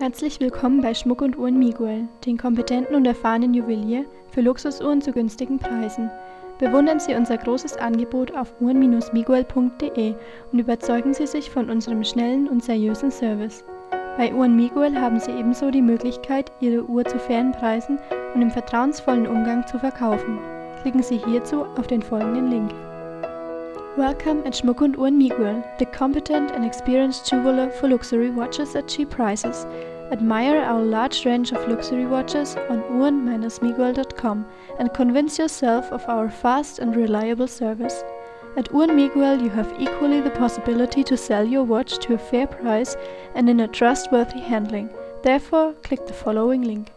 Herzlich willkommen bei Schmuck und Uhren Miguel, den kompetenten und erfahrenen Juwelier für Luxusuhren zu günstigen Preisen. Bewundern Sie unser großes Angebot auf uhren-miquel.de und überzeugen Sie sich von unserem schnellen und seriösen Service. Bei Uhren Miguel haben Sie ebenso die Möglichkeit, Ihre Uhr zu fairen Preisen und im vertrauensvollen Umgang zu verkaufen. Klicken Sie hierzu auf den folgenden Link. Welcome at Schmuck und Uhren Miguel, the competent and experienced jeweler for luxury watches at cheap prices. Admire our large range of luxury watches on uhren-miquel.com and convince yourself of our fast and reliable service. At Uhren Miguel you have equally the possibility to sell your watch to a fair price and in a trustworthy handling. Therefore, click the following link.